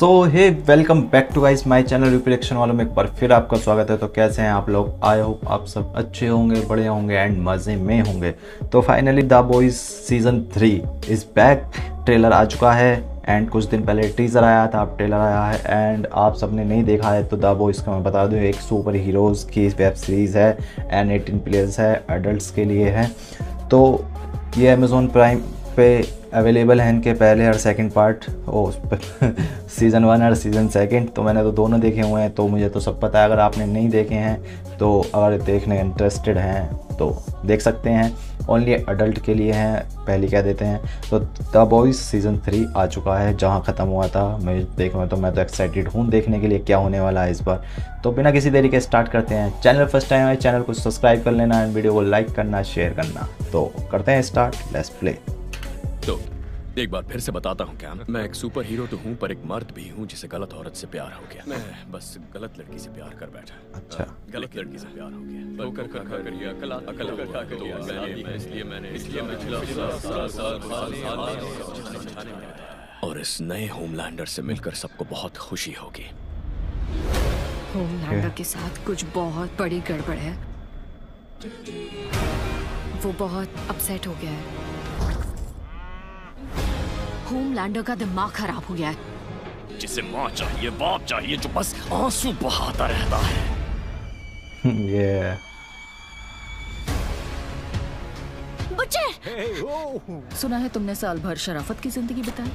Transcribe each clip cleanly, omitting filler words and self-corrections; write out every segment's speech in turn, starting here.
So hey welcome back to guys my channel रिप्रेक्शन वालों में एक बार फिर आपका स्वागत है। तो कैसे हैं आप लोग? आई होप आप सब अच्छे होंगे, बड़े होंगे एंड मज़े में होंगे। तो finally the boys season 3 is back, trailer आ चुका है एंड कुछ दिन पहले टीज़र आया था, अब ट्रेलर आया है एंड आप सबने नहीं देखा है तो द बॉयज़ का मैं बता दूँ एक सुपर हीरोज़ की वेब सीरीज़ है एंड 18+ है, एडल्ट के लिए है। तो ये अमेज़ॉन प्राइम पे अवेलेबल है, इनके पहले और सेकंड पार्ट, ओ सीज़न 1 और सीज़न 2। तो मैंने तो दोनों देखे हुए हैं तो मुझे तो सब पता है। अगर आपने नहीं देखे हैं तो अगर देखने इंटरेस्टेड हैं तो देख सकते हैं। ओनली एडल्ट के लिए हैं, पहले क्या देते हैं। तो द बॉयज़ सीज़न 3 आ चुका है, जहां ख़त्म हुआ था। मैं तो एक्साइटेड हूं देखने के लिए क्या होने वाला है इस बार। तो बिना किसी देरी के स्टार्ट करते हैं। चैनल फर्स्ट टाइम है, चैनल को सब्सक्राइब कर लेना एंड वीडियो को लाइक करना, शेयर करना। तो करते हैं स्टार्ट, लेट्स प्ले। तो एक बार फिर से बताता हूँ, क्या मैं एक सुपर हीरो तो हूँ पर एक मर्द भी हूँ जिसे गलत औरत से प्यार हो गया। मैं बस गलत लड़की से प्यार कर बैठा। अच्छा, गलत लड़की से प्यार हो गया। तो कर इसलिए मैंने और इस नए होमलैंडर से मिलकर सबको बहुत खुशी होगी। होमलैंडर के साथ कुछ बहुत बड़ी गड़बड़ है, वो बहुत अपसेट हो गया है। होमलैंडर का दिमाग खराब हो गया है, जिसे माँ चाहिए, बाप चाहिए, जो बस आंसू बहाता रहता है। बच्चे, सुना है तुमने साल भर शराफत की जिंदगी बिताई,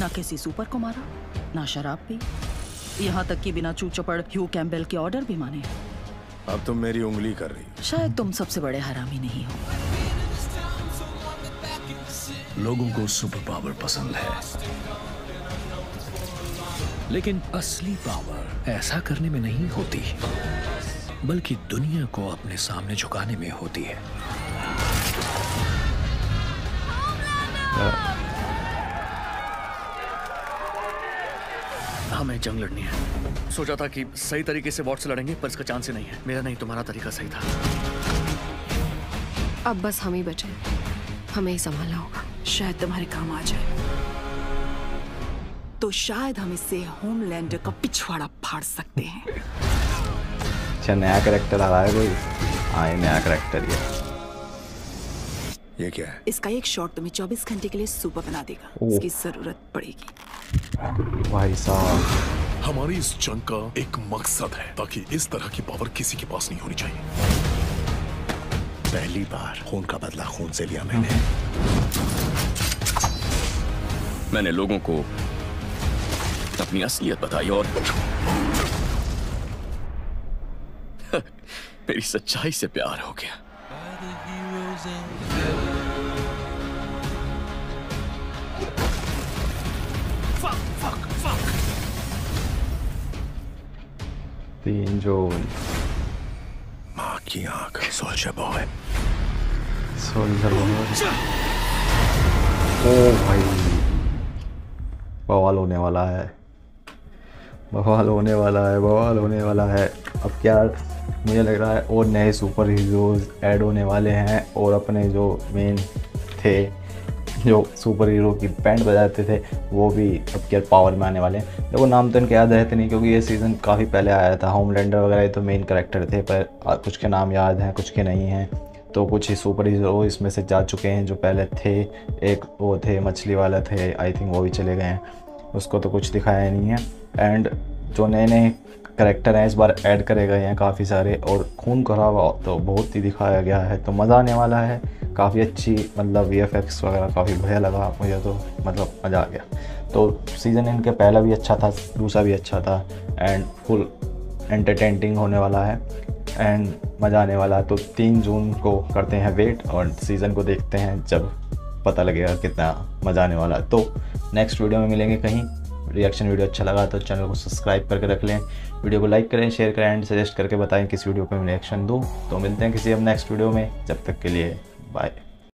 ना किसी सुपर को मारा, ना शराब पी, यहाँ तक कि बिना चू चपड़ ह्यू कैम्बेल के ऑर्डर भी माने। अब तुम मेरी उंगली कर रही। शायद तुम सबसे बड़े हरामी नहीं हो। लोगों को सुपर पावर पसंद है, लेकिन असली पावर ऐसा करने में नहीं होती, बल्कि दुनिया को अपने सामने झुकाने में होती है। हमें जंग लड़नी है। सोचा था कि सही तरीके से वॉर से लड़ेंगे पर इसका चांस ही नहीं है। मेरा नहीं, तुम्हारा तरीका सही था। अब बस हम ही बचे, हमें संभालना होगा। शायद तुम्हारे काम आ जाए तो शायद हम इससे होमलैंडर का पिछवाड़ा फाड़ सकते हैं। अच्छा, नया कैरेक्टर आ रहा है कोई? आए नया कैरेक्टर। ये क्या है? इसका एक शॉट तुम्हें 24 घंटे के लिए सुपर बना देगा। इसकी जरूरत पड़ेगी भाई साहब। हमारी इस जंग का एक मकसद है ताकि इस तरह की पावर किसी के पास नहीं होनी चाहिए। पहली बार खून का बदला खून से लिया मैंने लोगों को अपनी असलियत बताई और मेरी सच्चाई से प्यार हो गया। तीन जोन की आंख, सोल्जर बॉय। ओ भाई, बवाल होने वाला है, बवाल होने वाला है, बवाल होने वाला है। अब क्या मुझे लग रहा है और नए सुपर हीरोज ऐड होने वाले हैं और अपने जो मेन थे, जो सुपर हीरो की बैंड बजाते थे, वो भी अब क्या पावर में आने वाले हैं। देखो नाम तो इनके याद रहते नहीं क्योंकि ये सीज़न काफ़ी पहले आया था। होमलैंडर वगैरह तो मेन कैरेक्टर थे पर कुछ के नाम याद हैं, कुछ के नहीं हैं। तो कुछ ही सुपर हीरो इसमें से जा चुके हैं जो पहले थे। एक वो थे मछली वाला थे, आई थिंक वो भी चले गए हैं, उसको तो कुछ दिखाया नहीं है। एंड जो नए नए कैरेक्टर हैं इस बार ऐड करे गए हैं काफ़ी सारे और खून खराबा तो बहुत ही दिखाया गया है। तो मज़ा आने वाला है, काफ़ी अच्छी मतलब VFX वगैरह काफ़ी बढ़िया लगा मुझे तो, मतलब मज़ा आ गया। तो सीज़न इनके पहला भी अच्छा था, दूसरा भी अच्छा था एंड फुल एंटरटेनिंग होने वाला है एंड मज़ा आने वाला है। तो 3 जून को करते हैं वेट और सीज़न को देखते हैं जब पता लगेगा कितना मज़ा आने वाला है। तो नेक्स्ट वीडियो में मिलेंगे कहीं। रिएक्शन वीडियो अच्छा लगा तो चैनल को सब्सक्राइब करके रख लें, वीडियो को लाइक करें, शेयर करें एंड सजेस्ट करके बताएं किस वीडियो पर मैं रिएक्शन दूँ। तो मिलते हैं किसी अब नेक्स्ट वीडियो में, जब तक के लिए बाय।